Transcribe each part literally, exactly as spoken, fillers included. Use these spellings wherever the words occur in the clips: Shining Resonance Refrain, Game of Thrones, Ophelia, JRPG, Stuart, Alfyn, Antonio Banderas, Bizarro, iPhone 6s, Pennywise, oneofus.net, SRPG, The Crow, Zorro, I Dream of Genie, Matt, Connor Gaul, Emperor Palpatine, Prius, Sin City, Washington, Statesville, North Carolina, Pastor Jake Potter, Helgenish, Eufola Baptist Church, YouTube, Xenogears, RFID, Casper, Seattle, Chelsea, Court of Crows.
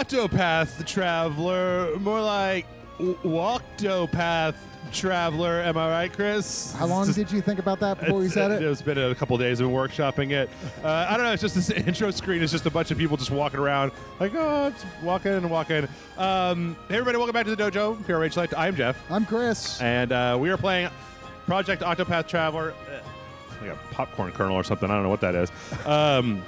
Octopath Traveler, more like Walktopath Traveler. Am I right, Chris? How long just, did you think about that before we said it? It's been a couple of days of workshopping it. Uh, I don't know. It's just this intro screen is just a bunch of people just walking around, like, oh, just walking and walking. Um, hey, everybody, welcome back to the Dojo. Here at Rage Light. I'm Jeff. I'm Chris. And uh, we are playing Project Octopath Traveler. Like a popcorn kernel or something. I don't know what that is. Um,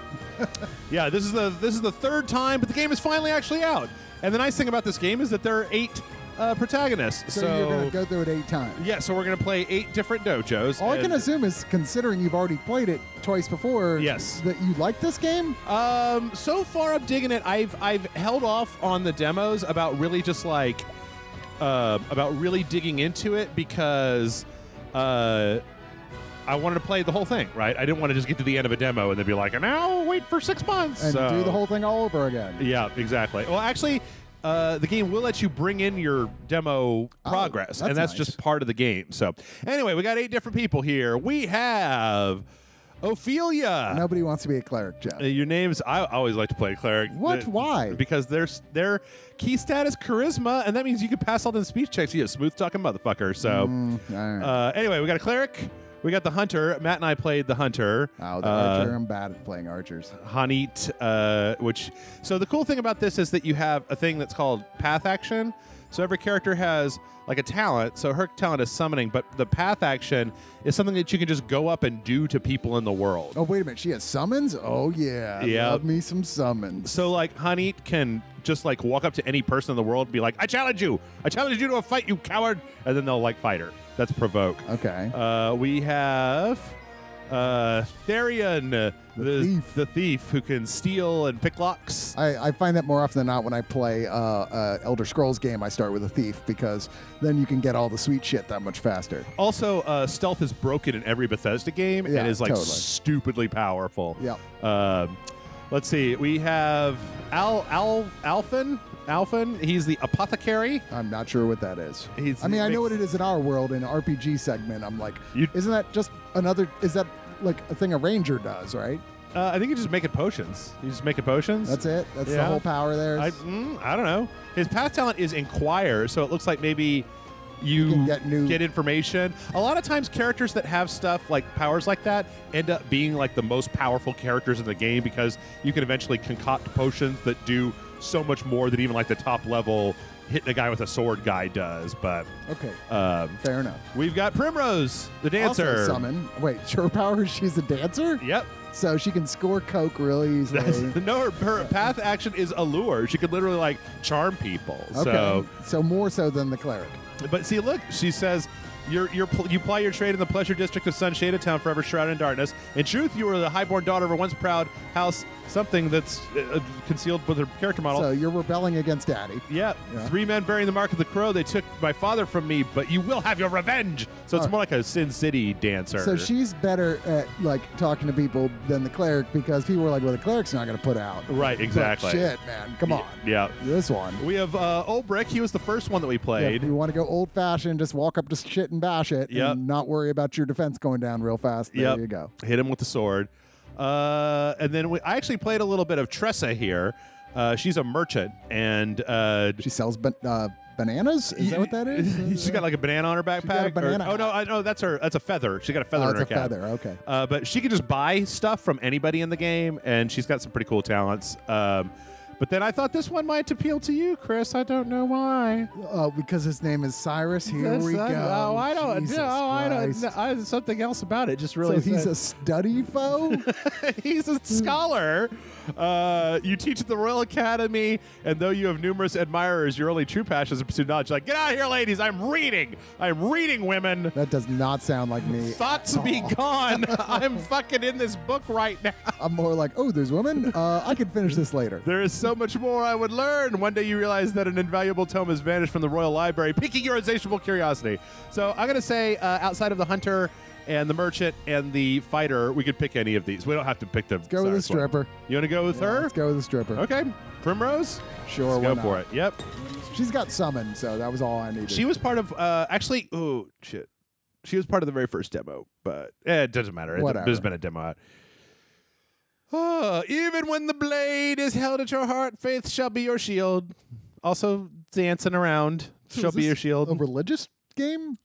yeah, this is the this is the third time, but the game is finally actually out. And the nice thing about this game is that there are eight uh, protagonists. So, so you're going to go through it eight times. Yeah, so we're going to play eight different dojos. All I can assume is, considering you've already played it twice before, yes, that you like this game? Um, so far, I'm digging it. I've I've held off on the demos about really just like uh, about really digging into it because. Uh, I wanted to play the whole thing, right? I didn't want to just get to the end of a demo and then be like, and now wait for six months. And so, do the whole thing all over again. Yeah, exactly. Well, actually, uh, the game will let you bring in your demo oh, progress, that's and that's nice. Just part of the game. So anyway, we got eight different people here. We have Ophelia. Nobody wants to be a cleric, Jeff. Uh, your name's, I always like to play a cleric. What? The, Why? Because their, their key stat is charisma, and that means you can pass all the speech checks. You're a smooth-talking motherfucker. So mm, all right. uh, anyway, we got a cleric. We got the hunter. Matt and I played the hunter. Oh, the uh, archer. I'm bad at playing archers. H'aanit, uh, which... So the cool thing about this is that you have a thing that's called path action. So every character has, like, a talent. So her talent is summoning, but the path action is something that you can just go up and do to people in the world. Oh, wait a minute. She has summons? Oh, yeah. Yep. Love me some summons. So, like, H'aanit can just, like, walk up to any person in the world and be like, I challenge you. I challenge you to a fight, you coward. And then they'll, like, fight her. That's provoke. Okay. Uh, we have uh, Therion, the, the, thief. the thief who can steal and pick locks. I, I find that more often than not when I play uh, uh, Elder Scrolls game, I start with a thief because then you can get all the sweet shit that much faster. Also, uh, stealth is broken in every Bethesda game yeah, and is like totally. stupidly powerful. Yeah. Uh, let's see. We have Al Al Alfyn. Alfyn, he's the apothecary. I'm not sure what that is. He's, I mean, I know what it is in our world, in an R P G segment. I'm like, you, isn't that just another, is that like a thing a ranger does, right? Uh, I think you just make it potions. You just make it potions. That's it? That's yeah. the whole power there? I, mm, I don't know. His path talent is inquire, so it looks like maybe you, you get, new... get information. A lot of times characters that have stuff like powers like that end up being like the most powerful characters in the game because you can eventually concoct potions that do so much more than even like the top level hitting a guy with a sword guy does, but okay, um, fair enough. We've got Primrose, the dancer. Also summon. Wait, her power is she's a dancer. Yep. So she can score coke really easily. No, her, her path action is allure. She can literally like charm people. Okay. So, so more so than the cleric. But see, look, she says. You're, you're pl you ply your trade in the pleasure district of Sunshade Town, forever shrouded in darkness. In truth, you are the highborn daughter of a once proud house, something that's uh, concealed with her character model. So you're rebelling against daddy. Yeah. yeah. Three men bearing the mark of the crow. They took my father from me, but you will have your revenge. So it's All more right. like a Sin City dancer. So she's better at like talking to people than the cleric because people were like, well, the cleric's not going to put out. Right, exactly. But shit, man. Come on. Yeah. This one. We have uh, Obreck. He was the first one that we played. Yeah, you want to go old-fashioned, just walk up to shit and bash it yep. and not worry about your defense going down real fast. There yep. you go. Hit him with the sword. Uh, and then we, I actually played a little bit of Tressa here. Uh, she's a merchant, and uh, she sells ba uh, bananas? Is that what that is? She's got like a banana on her backpack. She's got a banana. Or, oh, no, I, no, that's her. That's a feather. She's got a feather oh, in her cap. That's a feather, okay. Uh, but she can just buy stuff from anybody in the game, and she's got some pretty cool talents. Um, But then I thought this one might appeal to you, Chris. I don't know why. Oh, because his name is Cyrus. Here yes, we go. Oh, I don't Jesus no, I don't know. I, something else about it just really. So he's a study foe? He's a scholar. Uh, you teach at the Royal Academy, and though you have numerous admirers, your only true passion is to pursue knowledge. Like, get out of here, ladies. I'm reading. I'm reading, women. That does not sound like me. Thoughts be gone. I'm fucking in this book right now. I'm more like, oh, there's women? Uh, I can finish this later. There is so much more I would learn. One day you realize that an invaluable tome has vanished from the Royal Library, piquing your insatiable curiosity. So I'm going to say uh, outside of the hunter and the merchant and the fighter, we could pick any of these. We don't have to pick them. Let's go with the stripper. You want to go with yeah, her? Let's go with the stripper. Okay. Primrose? Sure. Let's go not? for it. Yep. She's got summon, so that was all I needed. She was part of, uh, actually, oh, shit. She was part of the very first demo, but eh, it doesn't matter. Whatever. There's been a demo out. Oh, even when the blade is held at your heart, faith shall be your shield. Also, dancing around so shall be your shield. A religious game?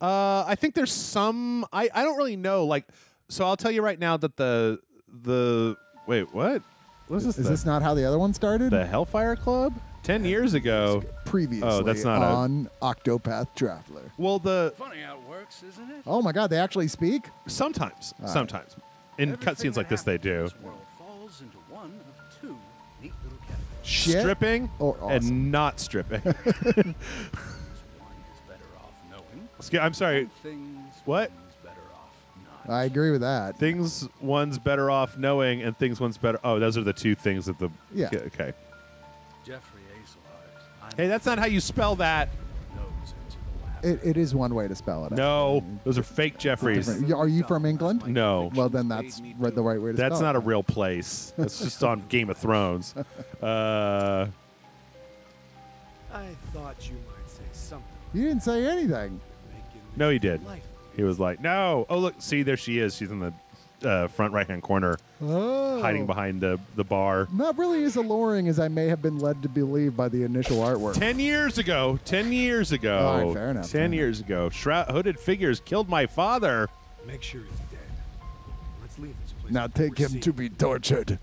Uh, I think there's some. I I don't really know. Like, so I'll tell you right now that the the wait what? What is this? Is the, this not how the other one started? The Hellfire Club. Ten years ago, previously oh, that's not on a... Octopath Traveler. Well, the funny how it works, isn't it? Oh my God, they actually speak sometimes. All sometimes right. In cutscenes like this, they do. This world falls into one of two neat little categories. Shit. Stripping or awesome. And not stripping. I'm sorry. What? I agree with that. Things one's better off knowing, and things one's better. Oh, those are the two things that the. Yeah. Okay. Jeffrey. Hey, that's not how you spell that. It, it is one way to spell it. No, I mean, those are fake Jeffreys. Are you from England? No. Well, then that's right, the right way to that's spell it. That's not a real place. That's just on Game of Thrones. Uh, I thought you might say something. You didn't say anything. No, he did. He was like, no. Oh, look, see, there she is. She's in the... Uh, front right-hand corner, oh. hiding behind the the bar. Not really as alluring as I may have been led to believe by the initial artwork. Ten years ago, ten years ago, all right, fair enough, ten fair years enough. ago, shroud hooded figures killed my father. Make sure he's dead. Let's leave this place. Now take him to be tortured.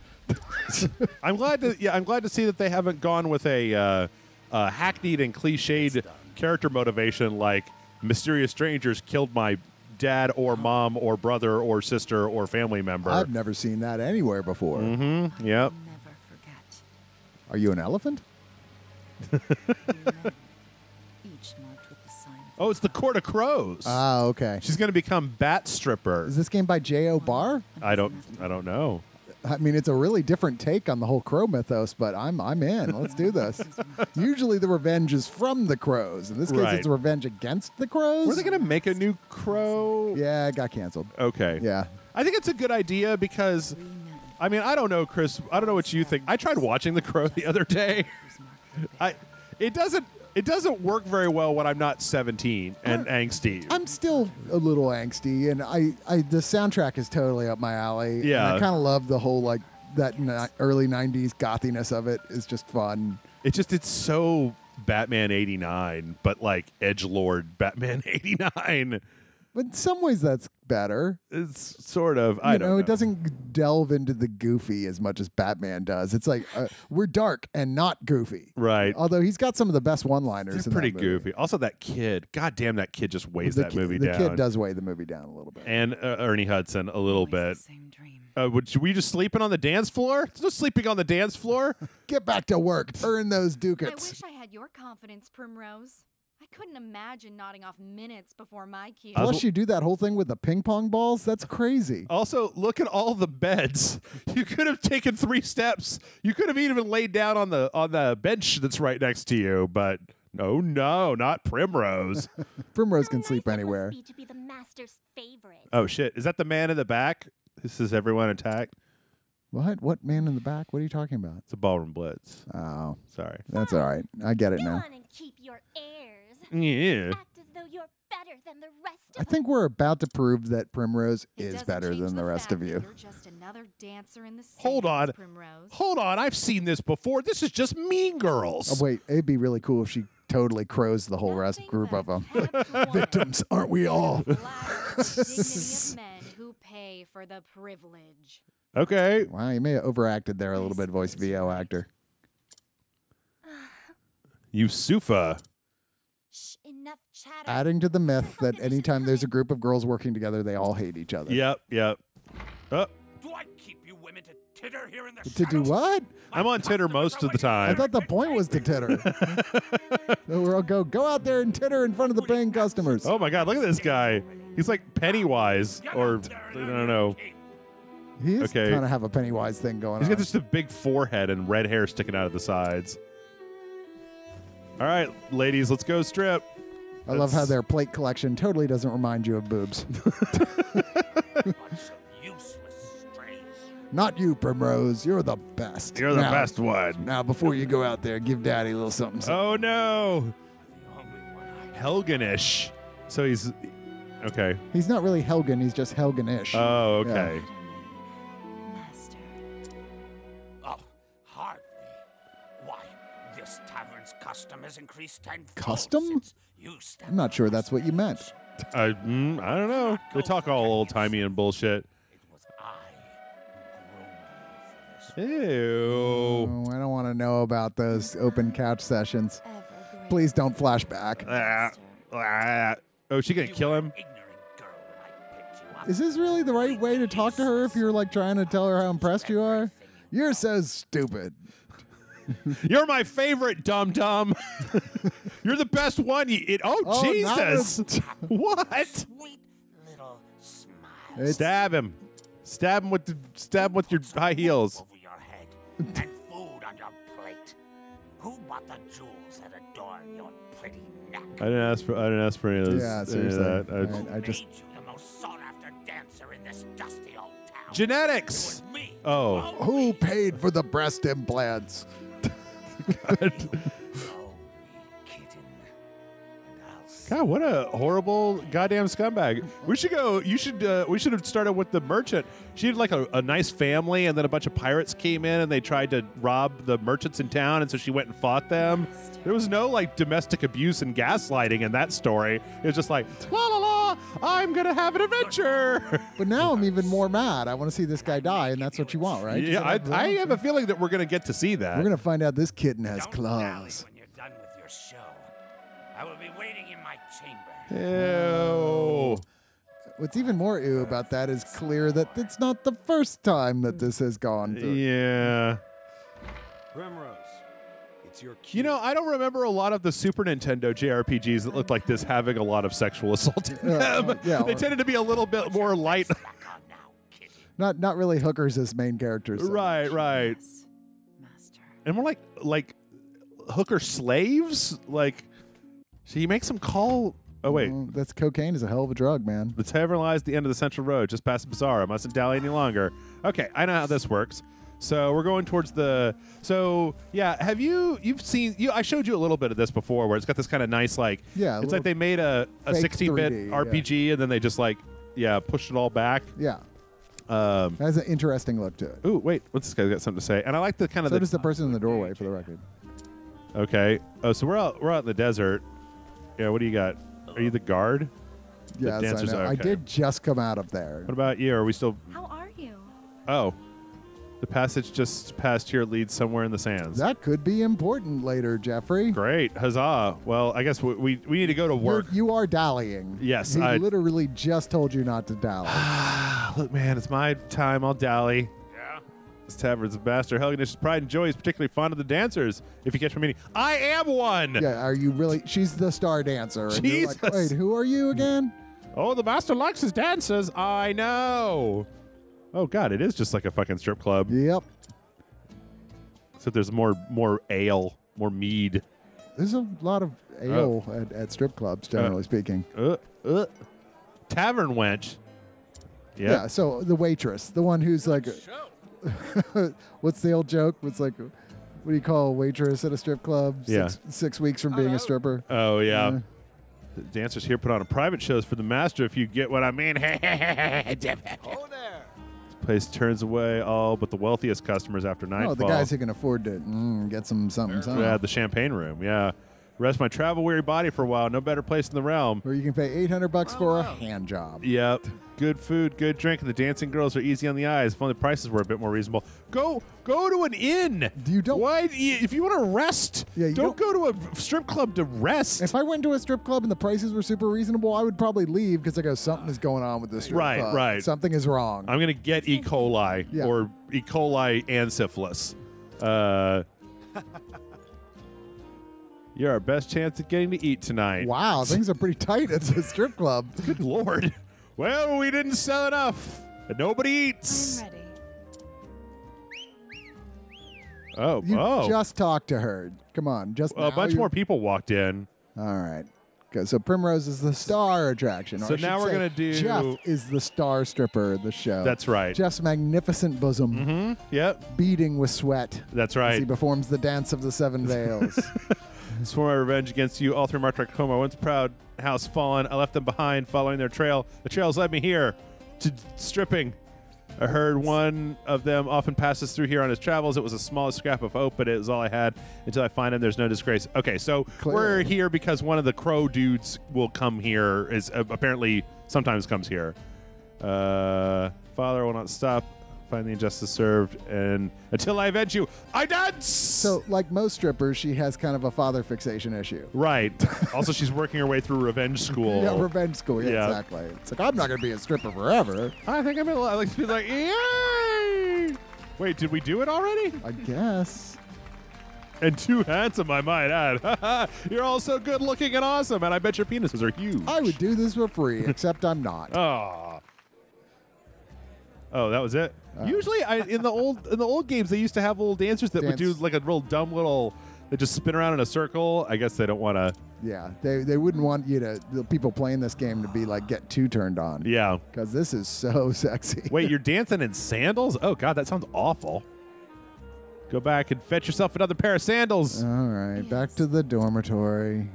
I'm glad to yeah, I'm glad to see that they haven't gone with a uh, uh, hackneyed and cliched character motivation like mysterious strangers killed my. Dad or mom or brother or sister or family member. I've never seen that anywhere before. Mm-hmm. Yep. Never forget. Are you an elephant? Each marked with the sign. Oh, it's the Court of Crows. Ah, okay. She's going to become Bat Stripper. Is this game by J O Barr? I don't. I don't know. I mean, it's a really different take on the whole crow mythos, but I'm I'm in. Let's do this. Usually the revenge is from the crows. In this case, right. It's a revenge against the crows. Were they going to make a new crow? Yeah, it got canceled. Okay. Yeah. I think it's a good idea because, I mean, I don't know, Chris. I don't know what you think. I tried watching The Crow the other day. I, it doesn't. It doesn't work very well when I'm not seventeen and I'm, angsty. I'm still a little angsty, and I, I the soundtrack is totally up my alley. Yeah, and I kind of love the whole like that ni early nineties gothiness of it. It's just fun. It just it's so Batman eighty-nine, but like edgelord Batman eighty-nine. But in some ways, that's better. It's sort of. You I don't know, know. It doesn't delve into the goofy as much as Batman does. It's like uh, we're dark and not goofy, right? Although he's got some of the best one-liners. They're pretty in that movie. Goofy. Also, that kid. God damn, that kid just weighs the that kid, movie the down. The kid does weigh the movie down a little bit. And uh, Ernie Hudson a little Always bit. The same dream. Uh, would, should we just sleeping on the dance floor? It's no sleeping on the dance floor. Get back to work. Earn those ducats. I wish I had your confidence, Primrose. I couldn't imagine nodding off minutes before my cue. Plus, you do that whole thing with the ping pong balls. That's crazy. Also, look at all the beds. You could have taken three steps. You could have even laid down on the on the bench that's right next to you. But no, no, not Primrose. Primrose How can nice sleep anywhere. Be to be the master's favorite. Oh shit! Is that the man in the back? This is everyone attacked. What? What man in the back? What are you talking about? It's a Ballroom Blitz. Oh, sorry. That's all right. I get it Go now. On and keep your air. Yeah. Act as though you're better than the rest of I think we're about to prove that Primrose it is better than the, the rest of you. You're just another dancer in the Hold on. Primrose. Hold on. I've seen this before. This is just Mean Girls. Oh, wait. It'd be really cool if she totally crows the whole rest group of them. Victims, aren't we all? men who pay for the privilege. Okay. Wow, you may have overacted there a little bit, voice V O actor. Yusufa. Enough chatter. Adding to the myth that anytime there's a group of girls working together, they all hate each other. Yep, yep. Uh, do I keep you women to titter here in the To shadows? Do what? I'm on titter most of the time. I thought the point was to titter. So we'll go, go out there and titter in front of the paying customers. Oh my God, look at this guy. He's like Pennywise, or I don't know. He is okay. Kind of have a Pennywise thing going He's on. He's got just a big forehead and red hair sticking out of the sides. All right, ladies, let's go strip. I That's... love how their plate collection totally doesn't remind you of boobs. Not you, Primrose. You're the best. You're the now, best one. Now, before you go out there, give Daddy a little something. something. Oh, no. Helgenish. So he's... Okay. He's not really Helgen. He's just Helgenish. Oh, okay. Yeah. has increased time. Custom? I'm not sure that's what you meant. I, mm, I don't know. They talk all old-timey and bullshit. Ew. Oh, I don't want to know about those open couch sessions. Please don't flash back. Ah, ah. Oh, is she going to kill him? Is this really the right way to talk to her if you're like trying to tell her how impressed you are? You're so stupid. You're my favorite, dum-dum. You're the best one. You it oh, oh, Jesus. What? Sweet little smile. Stab him. Stab him with the, stab him with your high heels. Over your head and food on your plate. Who bought the jewels that adorn your pretty neck? I didn't ask for I didn't ask for any of this. Yeah, seriously. That. I, I, I, I just made you the most sought-after dancer in this dusty old town. Genetics. Me. Oh. Who paid for the breast implants? God. God, what a horrible goddamn scumbag. We should go. You should. Uh, we should have started with the merchant. She had like a, a nice family, and then a bunch of pirates came in and they tried to rob the merchants in town, and so she went and fought them. There was no like domestic abuse and gaslighting in that story. It was just like la la la. I'm gonna have an adventure. But now I'm even more mad. I want to see this guy die, and that's what you want, right? Yeah, I, I have a feeling that we're gonna get to see that. We're gonna find out this kitten has claws. When you're done with your show, I will be waiting. Ew. What's even more ew about that is clear that it's not the first time that this has gone through. Yeah. Primrose, it's your cue. You know, I don't remember a lot of the Super Nintendo J R P Gs that looked like this having a lot of sexual assault in them. Uh, yeah, they tended to be a little bit more light. not not really hookers as main characters. So right, much. Right. Yes, master. And more like like hooker slaves? Like so you make some call. Oh, wait. Mm, that's cocaine is a hell of a drug, man. The tavern lies at the end of the central road, just past the Bizarro. I mustn't dally any longer. Okay, I know how this works. So we're going towards the... So, yeah, have you... You've seen... You, I showed you a little bit of this before where it's got this kind of nice, like... Yeah. It's like they made a sixteen-bit R P G, yeah. And then they just, like, yeah, pushed it all back. Yeah. Um, that has an interesting look to it. Ooh, wait. What's this guy's got something to say? And I like the kind of... So the, does the person in the doorway, for the record. Okay. Oh, so we're out, we're out in the desert. Yeah, what do you got? Are you the guard? Yes, the dancers? I know. Okay. I did just come out of there. What about you? Are we still... How are you? Oh. The passage just past here leads somewhere in the sands. That could be important later, Jeffrey. Great. Huzzah. Well, I guess we we, we need to go to work. You're, you are dallying. Yes. He I literally just told you not to dally. Look, man, it's my time. I'll dally. Yeah. This tavern's a master. Helgenish's pride and joy is particularly fond of the dancers. If you catch my meaning, I am one. Yeah, are you really? She's the star dancer. And Jesus. You're like, wait, who are you again? Oh, the master likes his dancers. I know. Oh God, it is just like a fucking strip club. Yep. So there's more, more ale, more mead. There's a lot of ale uh, at, at strip clubs, generally uh, speaking. Uh, uh. Tavern wench. Yeah. Yeah. So the waitress, the one who's like, what's the old joke? It's like. What do you call a waitress at a strip club? Six, yeah. Six weeks from being a stripper. Oh, yeah. yeah. The dancers here put on a private shows for the master, if you get what I mean. Oh, there. This place turns away all but the wealthiest customers after nightfall. Oh, the guys who can afford to mm, get some something, something. Yeah, the champagne room, yeah. Rest my travel-weary body for a while. No better place in the realm. Where you can pay eight hundred bucks for a hand job. Yep. Good food, good drink, and the dancing girls are easy on the eyes. If only the prices were a bit more reasonable. Go go to an inn. You don't. Why? If you want to rest, yeah, don't, don't go to a strip club to rest. If I went to a strip club and the prices were super reasonable, I would probably leave because I go, something is going on with this strip right, club. Right, right. Something is wrong. I'm going to get E. coli yeah. or E. coli and syphilis. Uh... You're our best chance at getting to eat tonight. Wow, things are pretty tight at the strip club. Good Lord. Well, we didn't sell enough. And nobody eats. I'm ready. Oh, you oh. just talked to her. Come on, just A now, bunch you're... more people walked in. All right. Okay, so Primrose is the star attraction. So now we're going to do... Jeff is the star stripper of the show. That's right. Jeff's magnificent bosom. Mm-hmm. Yep. Beading with sweat. That's right. As he performs the dance of the seven veils. Swore my revenge against you all through my Trachoma. Once proud house fallen, I left them behind following their trail. The trails led me here to stripping. I heard one of them often passes through here on his travels. It was a small scrap of hope, but it was all I had until I find him. There's no disgrace. Okay, so Clearly. We're here because one of the Crow dudes will come here, is uh, apparently sometimes comes here. Uh, Father will not stop. Find the injustice served, and until I avenge you, I dance! So, like most strippers, she has kind of a father fixation issue. Right. Also, she's working her way through revenge school. Yeah, revenge school. Yeah, yeah. Exactly. It's like, I'm not going to be a stripper forever. I think I'm going to like, be like, yay! Wait, did we do it already? I guess. And too handsome, I might add. You're all so good looking and awesome, and I bet your penises are huge. I would do this for free, except I'm not. Oh. Oh, that was it. Uh, Usually, I, in the old in the old games, they used to have old dancers that dance. would do like a real dumb little. They just spin around in a circle. I guess they don't want to. Yeah, they they wouldn't want you to the people playing this game to be like get too turned on. Yeah, because this is so sexy. Wait, you're dancing in sandals? Oh God, that sounds awful. Go back and fetch yourself another pair of sandals. All right, yes. Back to the dormitory.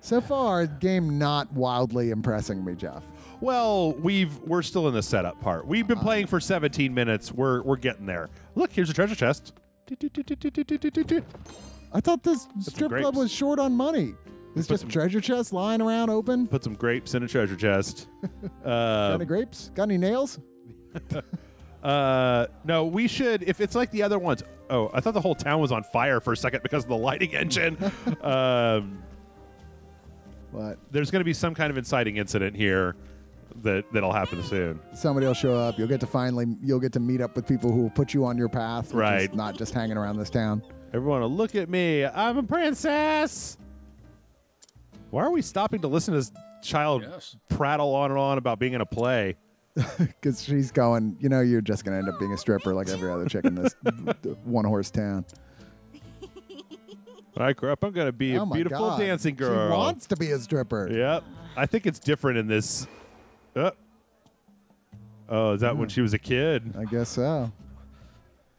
So far, game not wildly impressing me, Jeff. Well, we've we're still in the setup part. We've been uh, playing for seventeen minutes. We're we're getting there. Look, here's a treasure chest. I thought this Put strip club was short on money. It's Put just some, treasure chest lying around open. Put some grapes in a treasure chest. uh, Got any grapes? Got any nails? uh, no, we should. If it's like the other ones. Oh, I thought the whole town was on fire for a second because of the lighting engine. um, what? There's going to be some kind of inciting incident here. That that'll happen soon. Somebody will show up. You'll get to finally. You'll get to meet up with people who will put you on your path. Right. Not just hanging around this town. Everyone will look at me. I'm a princess. Why are we stopping to listen to this child yes. prattle on and on about being in a play? Because she's going. You know, you're just gonna end up being a stripper like every other chick in this one horse town. When I grow up, I'm gonna be oh a beautiful God. dancing girl. She wants to be a stripper. Yep. I think it's different in this. Uh. Oh, is that mm. when she was a kid? I guess so.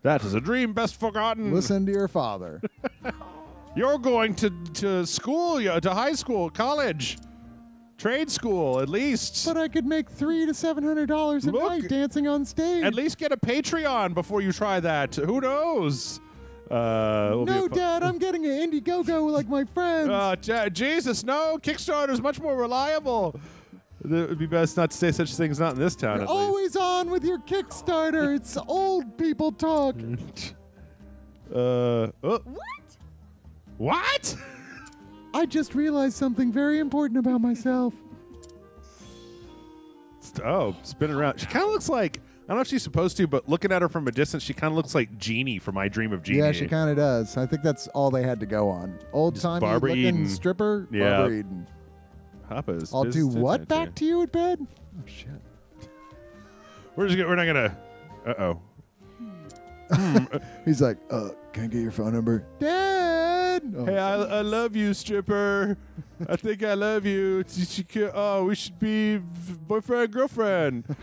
That is a dream best forgotten. Listen to your father. You're going to, to school, to high school, college, trade school, at least. But I could make three to seven hundred dollars a Look, night dancing on stage. At least get a Patreon before you try that. Who knows? Uh, we'll no, Dad, I'm getting an Indiegogo like my friends. Uh, Jesus, no! Kickstarter's much more reliable. It would be best not to say such things, not in this town. You're at always least. on with your Kickstarter. It's old people talk. uh, oh. What? What? I just realized something very important about myself. Oh, spin around. She kind of looks like, I don't know if she's supposed to, but looking at her from a distance, she kind of looks like Genie from I Dream of Genie. Yeah, she kind of does. I think that's all they had to go on. Old-timey looking Eden. stripper, yeah. Barbara Eden. Papa's I'll do what back to you at bed? Oh shit! We're just gonna, we're not gonna. Uh oh. He's like, uh, can I get your phone number, Dad? Oh, hey, I, I love you, stripper. I think I love you. Oh, we should be boyfriend girlfriend.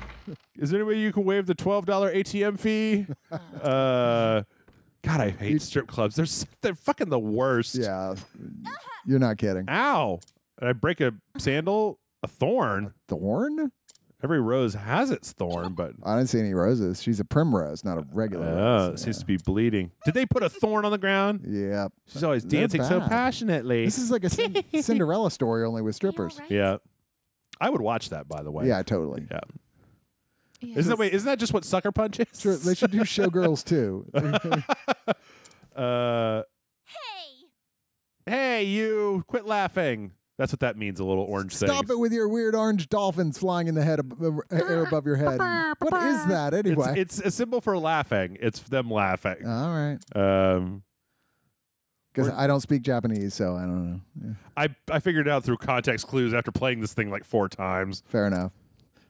Is there any way you can waive the twelve dollar A T M fee? uh, God, I hate You'd, strip clubs. They're they're fucking the worst. Yeah, you're not kidding. Ow. Did I break a sandal? A thorn? A thorn? Every rose has its thorn, but... I didn't see any roses. She's a primrose, not a regular uh, rose. It seems yeah. to be bleeding. Did they put a thorn on the ground? Yeah. She's always They're dancing bad. so passionately. This is like a cin Cinderella story, only with strippers. Right? Yeah. I would watch that, by the way. Yeah, totally. Yeah. Yes. Isn't that, wait, isn't that just what Sucker Punch is? Sure, they should do Showgirls, too. uh, hey! Hey, you! Quit laughing. That's what that means, a little orange Stop thing. Stop it with your weird orange dolphins flying in the head ab air above your head. What is that, anyway? It's, it's a symbol for laughing. It's them laughing. All right. Um, because I don't speak Japanese, so I don't know. Yeah. I, I figured it out through context clues after playing this thing like four times. Fair enough.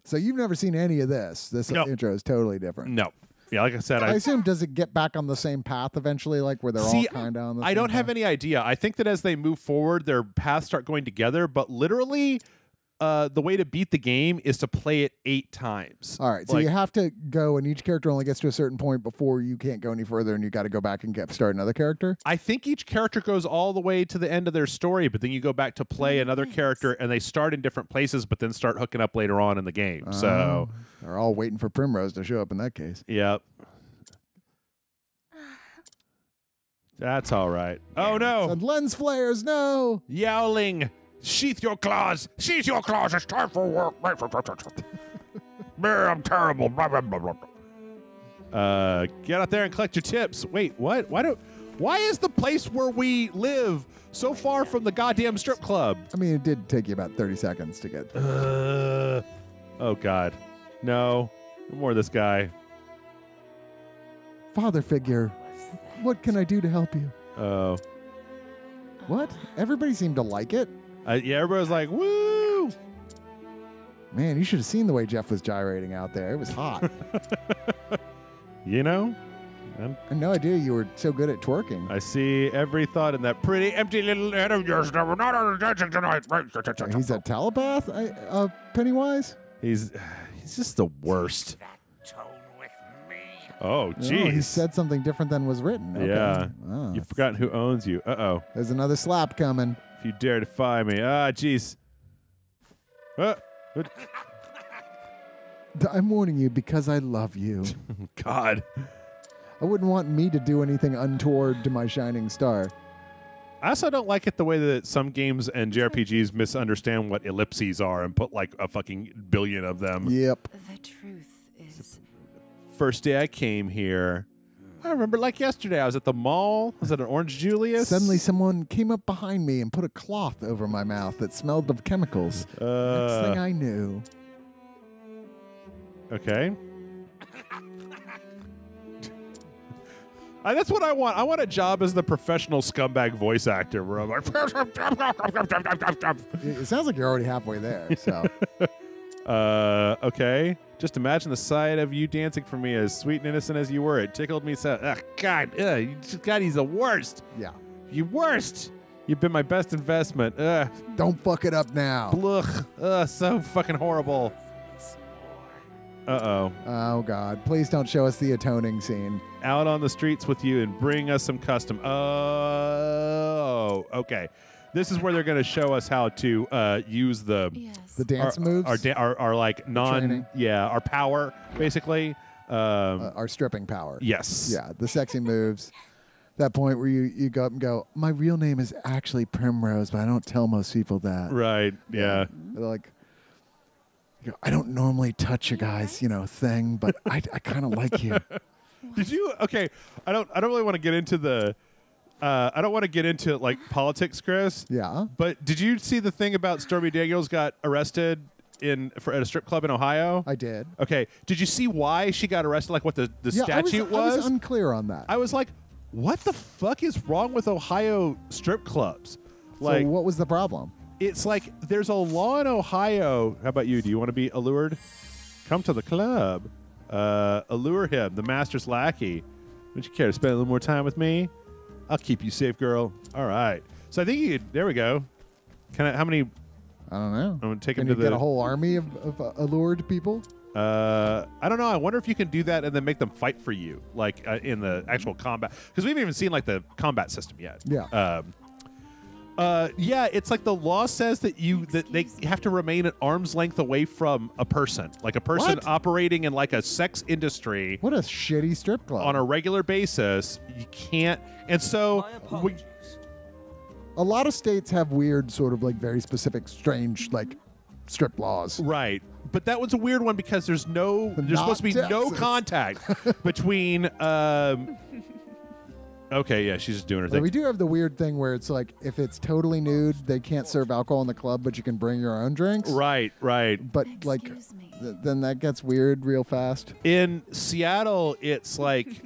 So you've never seen any of this. This nope. intro is totally different. No. Yeah, like I said, I, I assume does it get back on the same path eventually, like where they're see, all kind of on the I same don't path? have any idea. I think that as they move forward, their paths start going together, but literally uh, the way to beat the game is to play it eight times. All right. So like, you have to go, and each character only gets to a certain point before you can't go any further, and you got to go back and get start another character. I think each character goes all the way to the end of their story, but then you go back to play nice. another character, and they start in different places, but then start hooking up later on in the game. Uh, so they're all waiting for Primrose to show up in that case. Yep. That's all right. Oh, no. And lens flares, no. Yowling. Sheath your claws. Sheath your claws. It's time for work. I'm terrible. Uh, get out there and collect your tips. Wait, what? Why do? Why is the place where we live so far from the goddamn strip club? I mean, it did take you about thirty seconds to get there. Uh, oh, God. No. No more this guy. Father figure. What can I do to help you? Oh. Uh, what? Everybody seemed to like it. Uh, yeah, everybody was like, woo! Man, you should have seen the way Jeff was gyrating out there. It was hot. You know? I'm, I had no idea you were so good at twerking. I see every thought in that pretty empty little head of yours. Now we're not out of dancing tonight. He's a telepath? I, uh, Pennywise? He's, he's just the worst. Oh, geez. Oh, he said something different than was written. Okay. Yeah. Oh, you've forgotten who owns you. Uh-oh. There's another slap coming. If you dare defy me. Ah, geez. Uh, I'm warning you because I love you. God. I wouldn't want me to do anything untoward to my shining star. I also don't like it the way that some games and J R P Gs misunderstand what ellipses are and put like a fucking billion of them. Yep. The truth is... First day I came here, I remember like yesterday, I was at the mall. I was at an Orange Julius. Suddenly someone came up behind me and put a cloth over my mouth that smelled of chemicals. Uh, Next thing I knew. Okay. I, that's what I want. I want a job as the professional scumbag voice actor where I'm like... It sounds like you're already halfway there, so... Uh, okay. Just imagine the sight of you dancing for me as sweet and innocent as you were. It tickled me so... Ugh, God, ugh, God, he's the worst. Yeah. You worst. You've been my best investment. Ugh. Don't fuck it up now. Blech. Ugh, so fucking horrible. Uh-oh. Oh, God. Please don't show us the atoning scene. Out on the streets with you and bring us some custom... Oh, okay. This is where they're going to show us how to uh, use the yes. the dance our, moves, our, da our, our like non Training. yeah our power basically, um, uh, our stripping power. Yes, yeah, the sexy moves. That point where you you go up and go, my real name is actually Primrose, but I don't tell most people that. Right? Yeah. They're like, you know, I don't normally touch your guys, you know, thing, but I I kind of like you. Did you? Okay, I don't I don't really want to get into the. Uh, I don't want to get into like politics, Chris. Yeah. But did you see the thing about Stormy Daniels got arrested in for at a strip club in Ohio? I did. Okay. Did you see why she got arrested? Like what the the yeah, statute I was, was? I was unclear on that. I was like, what the fuck is wrong with Ohio strip clubs? Like, so what was the problem? It's like there's a law in Ohio. How about you? Do you want to be allured? Come to the club. Uh, allure him, the master's lackey. Would you care to spend a little more time with me? I'll keep you safe, girl. All right. So I think you could, there we go. Can I, how many? I don't know. I'm going to take him to the. Can you get a whole army of, of uh, allured people? Uh, I don't know. I wonder if you can do that and then make them fight for you, like uh, in the actual combat. Because we haven't even seen like the combat system yet. Yeah. Um, uh, yeah, it's like the law says that you that they have to remain at arm's length away from a person, like a person what? operating in like a sex industry. What a shitty strip club. On a regular basis, you can't. And so, we, a lot of states have weird, sort of like very specific, strange, like strip laws. Right, but that one's a weird one because there's no, there's Not supposed to be Texas. no contact between. Um, Okay, yeah, she's just doing her thing. But we do have the weird thing where it's like if it's totally nude, they can't serve alcohol in the club, but you can bring your own drinks. Right, right. But Excuse like, th then that gets weird real fast. In Seattle, it's like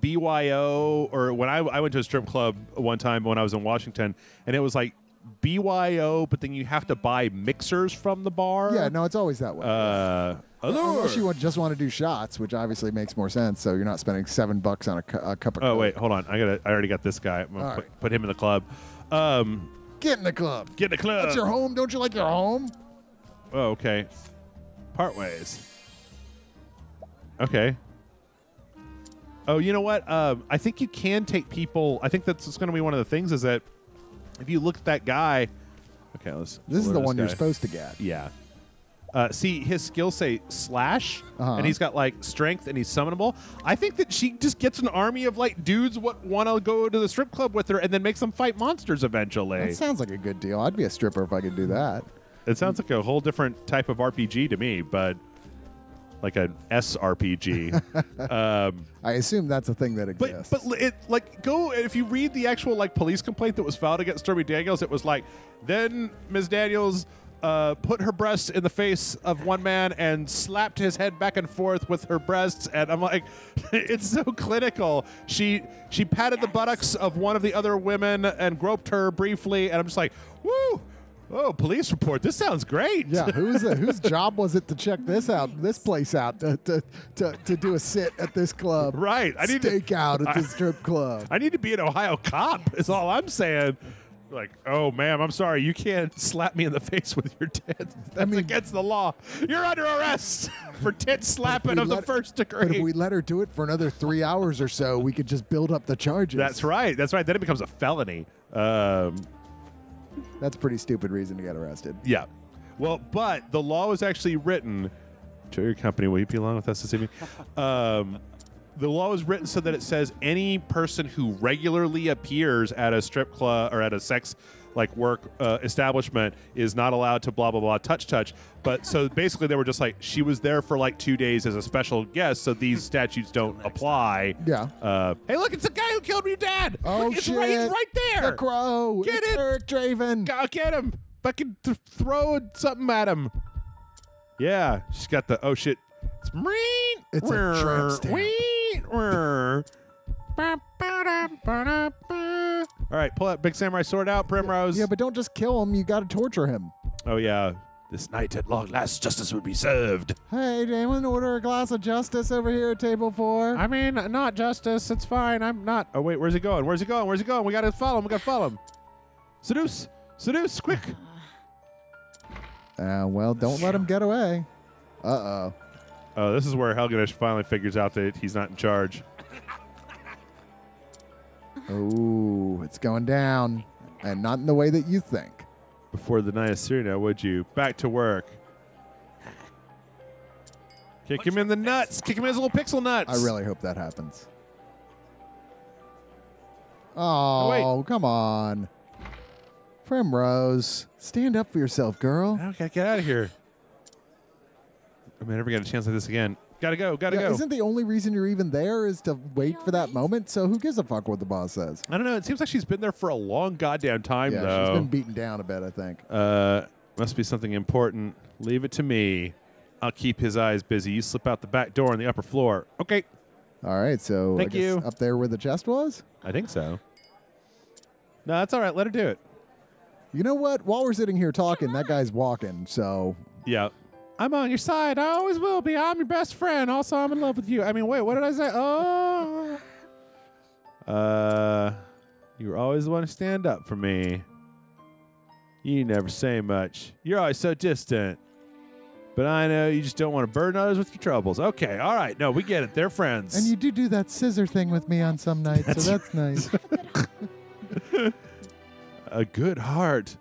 B Y O, or when I, I went to a strip club one time when I was in Washington, and it was like B Y O, but then you have to buy mixers from the bar. Yeah, no, it's always that way. Uh, Unless you just want to do shots, which obviously makes more sense, so you're not spending seven bucks on a, cu a cup of. Oh coke. wait, hold on, I got I already got this guy. I'm gonna put, right. put him in the club. Um, get in the club. Get in the club. That's your home. Don't you like your home? Oh, okay. Part ways. Okay. Oh, you know what? Um, I think you can take people. I think that's what's going to be one of the things is that if you look at that guy. Okay, let's. This is the one guy. You're supposed to get. Yeah. Uh, see, his skills say slash, uh-huh. and he's got like strength, and he's summonable. I think that she just gets an army of like dudes what want to go to the strip club with her, and then makes them fight monsters eventually. That sounds like a good deal. I'd be a stripper if I could do that. It sounds like a whole different type of R P G to me, but like an S R P G. um, I assume that's a thing that exists. But, but it like go if you read the actual like police complaint that was filed against Stormy Daniels, it was like then Miz Daniels. Uh, put her breasts in the face of one man and slapped his head back and forth with her breasts, and I'm like, it's so clinical. She she patted yes. the buttocks of one of the other women and groped her briefly, and I'm just like, woo! Oh, police report. This sounds great. Yeah, who's a, whose job was it to check this out, this place out, to to, to, to do a sit at this club? Right. I need stake to, out at I, this strip club. I need to be an Ohio cop. Yes. Is all I'm saying. Like, oh, ma'am, I'm sorry. You can't slap me in the face with your tits. That's I mean, against the law. You're under arrest for tit slapping of the first degree. But if we let her do it for another three hours or so, we could just build up the charges. That's right. That's right. Then it becomes a felony. Um, That's a pretty stupid reason to get arrested. Yeah. Well, but the law was actually written. To your company, will you be along with us this evening? Um, The law is written so that it says any person who regularly appears at a strip club or at a sex like work uh, establishment is not allowed to blah, blah, blah, touch, touch. But so basically they were just like, she was there for like two days as a special guest, so these statutes don't apply. Yeah. Uh, hey, look, it's the guy who killed your dad. Oh, look, it's shit. Right, he's right there. The Crow. Get it's it. Eric Draven. Go, get him. Fucking th throw something at him. Yeah. She's got the, oh, shit. It's marine. It's Rrr. a tramp stamp. All right, pull that big samurai sword out, Primrose. Yeah, but don't just kill him. You got to torture him. Oh, yeah. This night at long last, justice would be served. Hey, anyone order a glass of justice over here at table four? I mean, not justice. It's fine. I'm not. Oh, wait. Where's he going? Where's he going? Where's he going? We got to follow him. We got to follow him. Seduce. Seduce. Quick. Uh, well, don't let him get away. Uh-oh. Oh, this is where Helgenish finally figures out that he's not in charge. Oh, it's going down, and not in the way that you think. Before the night of Serena, would you? Back to work. Kick him in the nuts. Kick him in his little pixel nuts. I really hope that happens. Oh, oh come on. Primrose, stand up for yourself, girl. I gotta get out of here. I mean, I never get a chance like this again. Gotta go, gotta yeah, go. Isn't the only reason you're even there is to wait for that moment? So who gives a fuck what the boss says? I don't know. It seems like she's been there for a long goddamn time, yeah, though. She's been beaten down a bit, I think. Uh, must be something important. Leave it to me. I'll keep his eyes busy. You slip out the back door on the upper floor. Okay. All right, so Thank I guess you. up there where the chest was? I think so. No, that's all right. Let her do it. You know what? While we're sitting here talking, that guy's walking, so. Yeah. I'm on your side. I always will be. I'm your best friend. Also, I'm in love with you. I mean, wait, what did I say? Oh. Uh, you were always the one to stand up for me. You never say much. You're always so distant. But I know you just don't want to burden others with your troubles. Okay, all right. No, we get it. They're friends. And you do do that scissor thing with me on some nights, that's so that's nice. A good heart.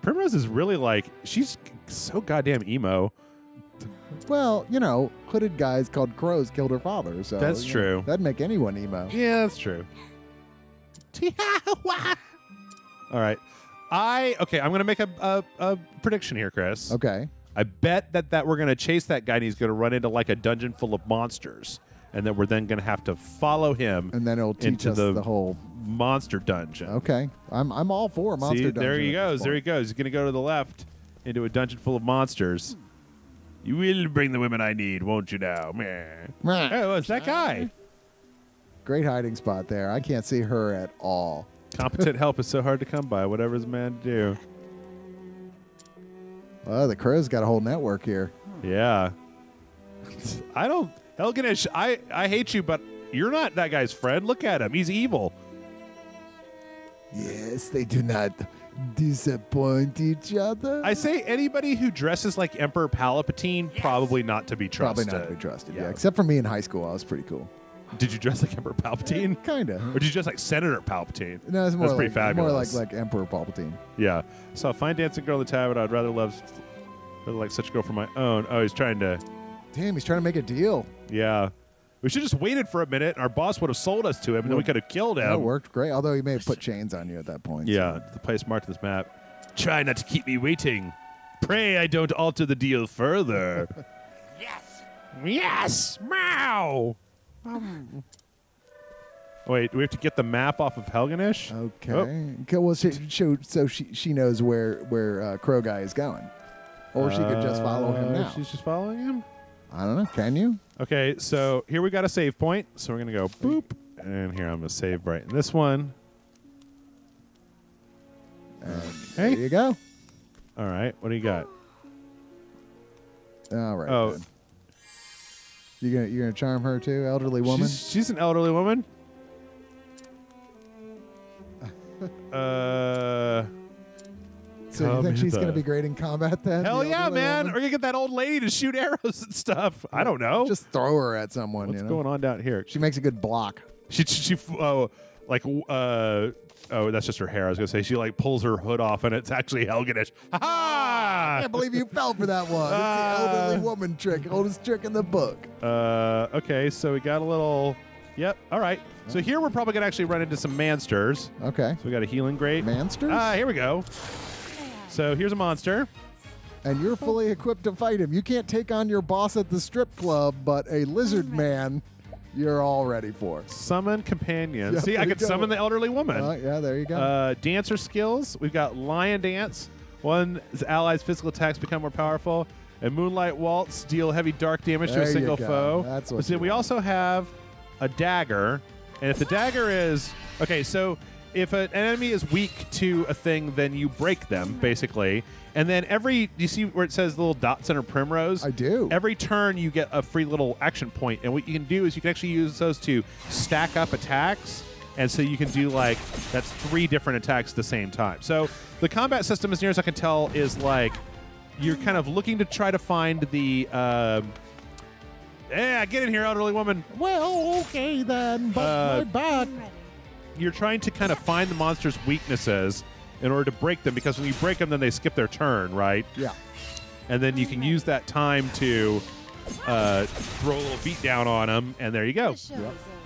Primrose is really like, she's so goddamn emo. Well, you know, hooded guys called crows killed her father, so that's true. Know, that'd make anyone emo. Yeah, that's true. All right, I okay. I'm gonna make a, a a prediction here, Chris. Okay. I bet that that we're gonna chase that guy, and he's gonna run into like a dungeon full of monsters, and that we're then gonna have to follow him. And then it'll teach into us the, the whole monster dungeon. Okay, I'm I'm all for monster See, dungeon. There he goes. There he goes. He's gonna go to the left. Into a dungeon full of monsters. You will bring the women I need, won't you now? Oh, it's that guy. Great hiding spot there. I can't see her at all. Competent help is so hard to come by. Whatever's man to do. Well, the crow's got a whole network here. Yeah. I don't... Helgenish, I, I hate you, but you're not that guy's friend. Look at him. He's evil. Yes, they do not... disappoint each other. I say anybody who dresses like Emperor Palpatine, yes. probably not to be trusted. Probably not to be trusted, yeah. yeah. Except for me in high school. I was pretty cool. Did you dress like Emperor Palpatine? Uh, kind of. Or did you dress like Senator Palpatine? No, it's more That's like, pretty fabulous. More like, like Emperor Palpatine. Yeah. So a fine dancing girl in the tavern. I'd rather love, rather like such a girl for my own. Oh, he's trying to. Damn, he's trying to make a deal. Yeah. We should have just waited for a minute. Our boss would have sold us to him, and then we could have killed him. That worked great, although he may have put chains on you at that point. Yeah, so. The place marked on this map. Try not to keep me waiting. Pray I don't alter the deal further. Yes. Yes. Meow. Um. Wait, do we have to get the map off of Helgenish? Okay. Oh. Okay, well, so, so she she knows where where uh, Crow Guy is going, or she could just follow him now. Uh, she's just following him. I don't know. Can you? Okay, so here we got a save point. So we're gonna go boop, and here I'm gonna save right in this one. And okay. There you go. All right. What do you got? All right. Oh. Good. You're gonna you're gonna charm her too, elderly woman. She's, she's an elderly woman. uh. So Come you think she's the... gonna be great in combat then? Hell the yeah, man! Woman? Or you get that old lady to shoot arrows and stuff. I don't know. Just throw her at someone. What's you know? going on down here? She makes a good block. She she oh like uh oh that's just her hair. I was gonna say she like pulls her hood off and it's actually Helgenish. Ha ha! I can't believe you fell for that one. Uh, it's the elderly woman trick, oldest trick in the book. Uh okay, so we got a little. Yep. All right. So here we're probably gonna actually run into some mansters. Okay. So we got a healing grate. Mansters? Ah, uh, here we go. So here's a monster. And you're fully equipped to fight him. You can't take on your boss at the strip club, but a lizard man you're all ready for. Summon companions. Yep, See, I could go. summon the elderly woman. Uh, yeah, there you go. Uh, dancer skills. We've got lion dance. One's allies' physical attacks become more powerful. And moonlight waltz deal heavy dark damage there to a single foe. That's what See, we want. also have a dagger. And if the dagger is... Okay, so... If an enemy is weak to a thing, then you break them, basically. And then every... Do you see where it says little dots under Primrose? I do. Every turn, you get a free little action point. And what you can do is you can actually use those to stack up attacks. And so you can do, like, that's three different attacks at the same time. So the combat system, as near as I can tell, is, like, you're kind of looking to try to find the... Uh, yeah, get in here, elderly woman. Well, okay, then. But uh, my back... You're trying to kind of find the monster's weaknesses in order to break them, because when you break them, then they skip their turn, right? Yeah. And then you can use that time to uh, throw a little beat down on them, and there you go. Yep.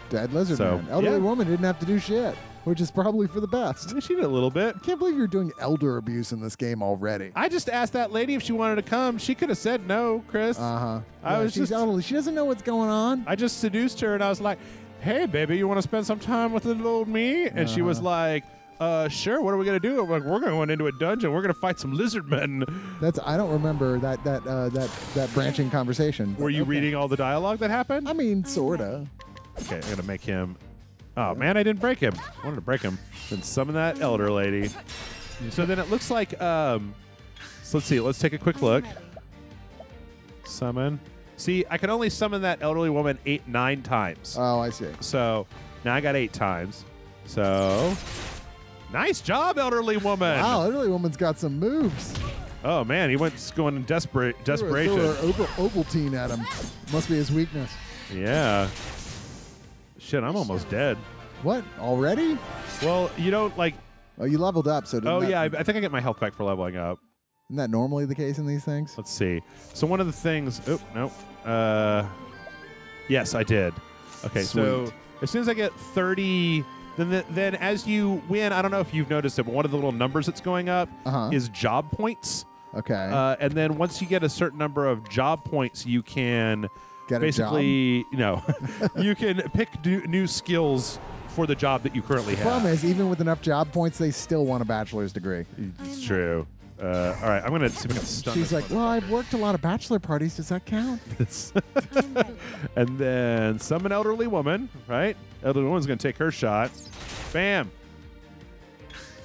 Dead lizard so, man. Elderly yeah. woman didn't have to do shit, which is probably for the best. She did a little bit. I can't believe you're doing elder abuse in this game already. I just asked that lady if she wanted to come. She could have said no, Chris. Uh-huh. I yeah, was she's just, elderly. She doesn't know what's going on. I just seduced her, and I was like... Hey, baby, you want to spend some time with little old me? And uh-huh. she was like, uh, sure, what are we going to do? I'm like, we're going into a dungeon. We're going to fight some lizard men. That's, I don't remember that that uh, that, that branching conversation. Were you okay. reading all the dialogue that happened? I mean, sort of. Okay, I'm going to make him. Oh, yeah. man, I didn't break him. I wanted to break him. Then summon that elder lady. So then it looks like, um, so let's see. Let's take a quick look. Summon. See, I can only summon that elderly woman eight, nine times. Oh, I see. So now I got eight times. So nice job, elderly woman. Wow, elderly woman's got some moves. Oh, man, he went going in desperate, desperation. Threw her Ovaltine at him. Must be his weakness. Yeah. Shit, I'm almost dead. What? Already? Well, you don't like. Oh, you leveled up, so. Oh, yeah, I think I get my health back for leveling up. Isn't that normally the case in these things? Let's see. So one of the things... Oh, no. Uh, yes, I did. Okay, Sweet. so as soon as I get thirty... Then the, then as you win, I don't know if you've noticed it, but one of the little numbers that's going up uh-huh. is job points. Okay. Uh, and then once you get a certain number of job points, you can get basically... You know, you can pick do, new skills... for the job that you currently have. The problem is, even with enough job points, they still want a bachelor's degree. It's true. Uh, all right, I'm going to see if I can stun She's like, well, I've worked a lot of bachelor parties. Does that count? And then summon elderly woman, right? Elderly woman's going to take her shot. Bam.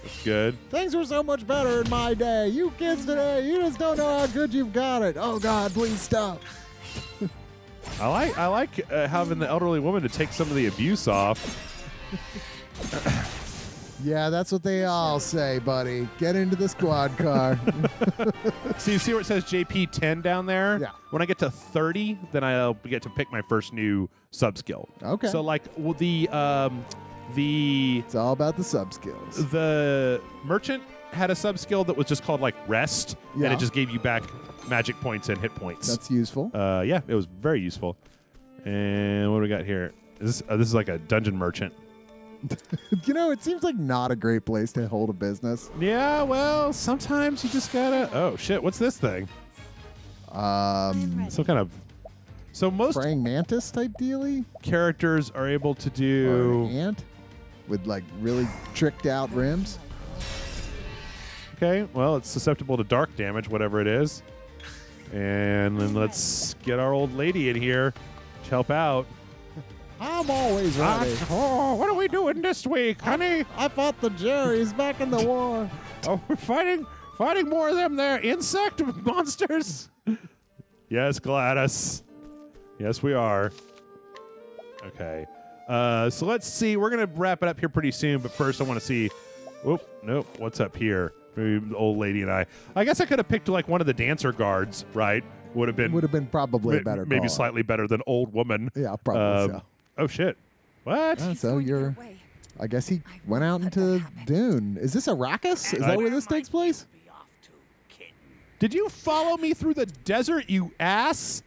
That's good. Things were so much better in my day. You kids today, you just don't know how good you've got it. Oh, God, please stop. I like, I like uh, having the elderly woman to take some of the abuse off. Yeah, that's what they all say, buddy. Get into the squad car. So you see where it says J P ten down there? Yeah. When I get to thirty, then I'll get to pick my first new sub-skill. Okay. So, like, well, the... Um, the it's all about the sub-skills. The merchant had a sub-skill that was just called, like, rest, yeah. and it just gave you back magic points and hit points. That's useful. Uh, yeah, it was very useful. And what do we got here? Is this, uh, this is like a dungeon merchant. You know, it seems like not a great place to hold a business. Yeah, well, sometimes you just gotta... Oh, shit, what's this thing? Um, Some kind of... So most... Praying mantis type dealy? Characters are able to do... Or an ant with, like, really tricked out rims. Okay, well, it's susceptible to dark damage, whatever it is. And then let's get our old lady in here to help out. I'm always ready. I, oh, what are we doing this week, honey? I, I fought the Jerrys back in the war. Oh, we're fighting fighting more of them there. Insect monsters. Yes, Gladys. Yes, we are. Okay. Uh, so let's see. We're going to wrap it up here pretty soon, but first I want to see... Oh, nope. What's up here? Maybe the old lady and I. I guess I could have picked like one of the dancer guards, right? Would have been... Would have been probably ma- better. Maybe slightly better than old woman. Yeah, probably uh, so. Oh, shit. What? Yeah, so you're... I guess he went out into Dune. Is this Arrakis? Is that where this takes place? Did you follow me through the desert, you ass?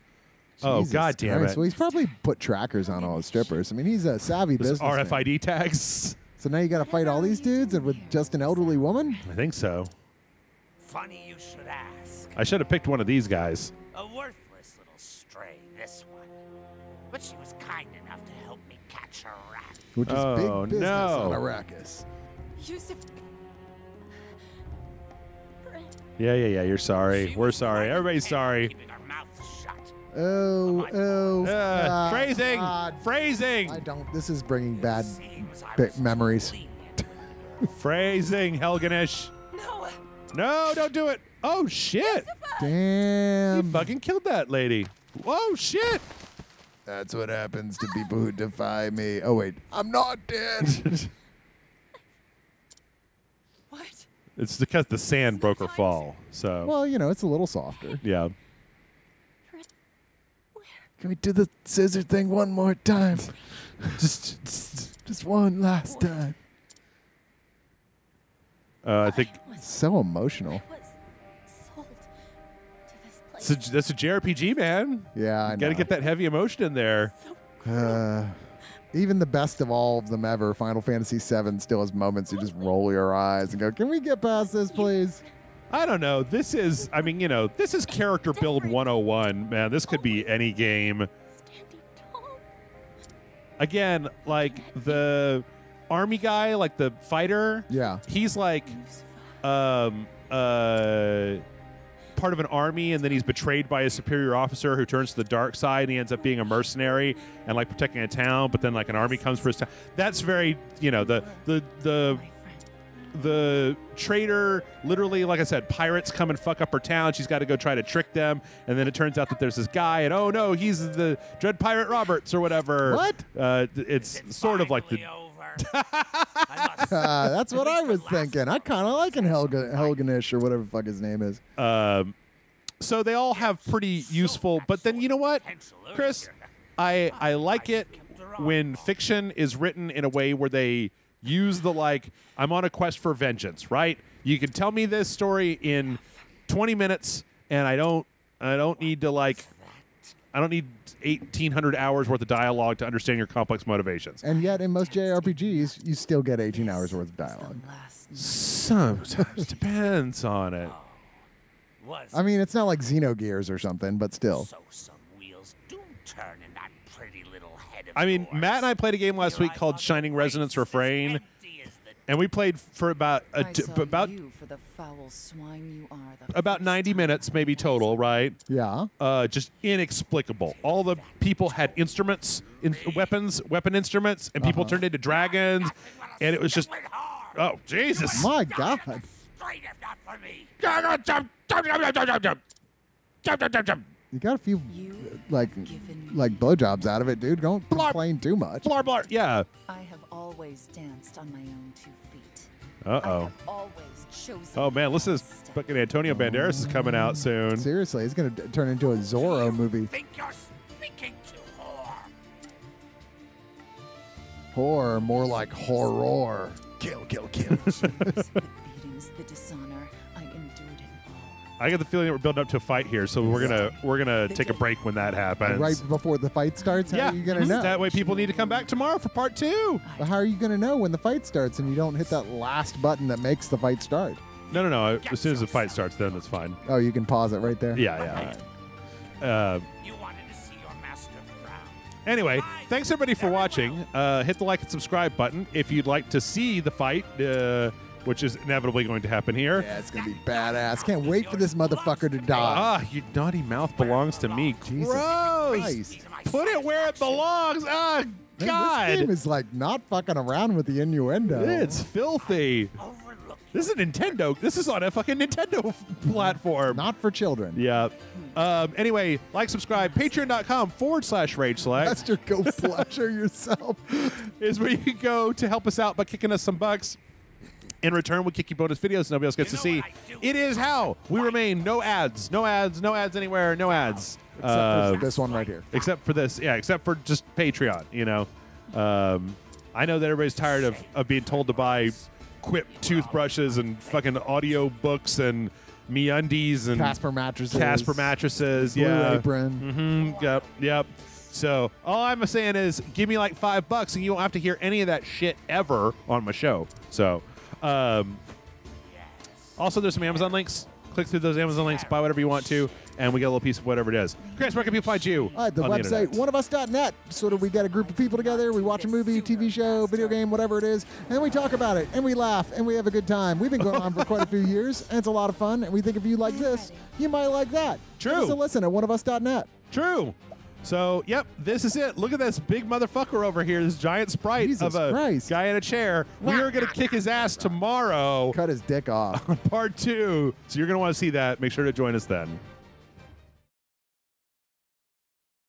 Jesus oh, God damn Christ. It. Well, he's probably put trackers on all his strippers. I mean, he's a savvy business. R F I D tags. So now you got to fight all these dudes and with just an elderly woman? I think so. Funny you should ask. I should have picked one of these guys. A worthless little stray, this one. But she was kind enough to help me catch her rat. Which is oh, big business no. on Arrakis. Yusuf. Yeah, yeah, yeah, you're sorry. She We're sorry. Everybody's sorry. Keeping our mouths shut. Oh, oh. Uh, uh, phrasing. God. Phrasing. I don't. This is bringing bad memories. Phrasing, Helgenish. No. No, don't do it. Oh, shit. Damn. You fucking killed that lady. Oh, shit. That's what happens to people who defy me. Oh, wait. I'm not dead. What? It's because the sand broke her fall. So. Well, you know, it's a little softer. Yeah. Can we do the scissor thing one more time? just, just, just one last time. Uh, I think I so emotional. So that's a J R P G, man. Yeah, I you gotta know. Get that heavy emotion in there. So uh, even the best of all of them ever, Final Fantasy seven still has moments you just roll your eyes and go, can we get past this, please? I don't know. This is, I mean, you know, this is character build one oh one, man. This could be any game. Again, like the army guy, like the fighter. Yeah. He's like, um, uh... part of an army, and then he's betrayed by a superior officer who turns to the dark side, and he ends up being a mercenary and like protecting a town, but then like an army comes for his town. That's very, you know, the the the the traitor, literally, like I said, pirates come and fuck up her town. She's got to go try to trick them, and then it turns out that there's this guy, and oh no, he's the Dread Pirate Roberts or whatever. What? Uh, it's it sort of like the uh, that's what I was thinking. I kind of like an Helga, Helgenish or whatever the fuck his name is. Um, so they all have pretty useful, but then you know what, Chris? I, I like it when fiction is written in a way where they use the, like, I'm on a quest for vengeance, right? You can tell me this story in twenty minutes, and I don't, I don't need to, like... I don't need eighteen hundred hours worth of dialogue to understand your complex motivations. And yet, in most J R P Gs, you still get eighteen hours worth of dialogue. Sometimes depends on it. I mean, it's not like Xenogears or something, but still. So some wheels do turn in that pretty little head of I mean, yours. Matt and I played a game last week called Shining Resonance Refrain, and we played for about a t about for the foul swine you are the about ninety minutes maybe total, right? Yeah. Uh, just inexplicable. All the people had instruments, in weapons, weapon instruments, and uh-huh. people turned into dragons, and it was just oh Jesus! My God! You got a few like like blowjobs out of it, dude. Don't complain too much. Blar blar. Yeah. I have always danced on my own two feet. Uh oh. Oh man, listen, this fucking Antonio Banderas is coming out soon. Seriously, it's gonna turn into a Zorro movie. You think you're speaking to whore? Horror, more like horror. Kill, kill, kill. I get the feeling that we're building up to a fight here, so we're gonna we're gonna take a break when that happens. Right before the fight starts, how yeah. are you gonna know? That way people need to come back tomorrow for part two. But how are you gonna know when the fight starts and you don't hit that last button that makes the fight start? No, no, no. As soon as the fight starts, then it's fine. Oh, you can pause it right there? Yeah, yeah. Uh, Anyway, thanks everybody for watching. Uh, hit the like and subscribe button if you'd like to see the fight, uh, which is inevitably going to happen here. Yeah, it's going to be badass. Can't wait for this motherfucker to die. Ah, your naughty mouth belongs to me. Jesus Christ. Put it where it belongs. Ah, God. Man, this game is like not fucking around with the innuendo. It's filthy. This is a Nintendo. This is on a fucking Nintendo platform. Not for children. Yeah. Um, anyway, like, subscribe, patreon.com forward slash rage select. Master, go pleasure yourself. Is where you go to help us out by kicking us some bucks. In return, we kick you bonus videos nobody else gets you to see. It is how we remain. No ads. No ads. No ads anywhere. No ads. Except uh, for this one right here. Except for this. Yeah, except for just Patreon, you know. Um, I know that everybody's tired of, of being told to buy Quip toothbrushes and fucking audio books and MeUndies and Casper mattresses. Casper mattresses, Blue yeah. Apron. Mm-hmm. Yep, yep. So all I'm saying is, give me like five bucks, and you won't have to hear any of that shit ever on my show. So, um, also there's some Amazon links. Click through those Amazon links, buy whatever you want to, and we get a little piece of whatever it is. Chris, where can people find you? All right, the website, one of us dot net. Sort of, we get a group of people together, we watch a movie, T V show, video game, whatever it is, and we talk about it, and we laugh, and we have a good time. We've been going on for quite a few years, and it's a lot of fun, and we think if you like this, you might like that. True. Give us a listen at one of us dot net. True. So, yep, this is it. Look at this big motherfucker over here, this giant sprite Jesus of a Christ. guy in a chair. We are going to kick his ass tomorrow. Cut his dick off. On part two. So you're going to want to see that. Make sure to join us then.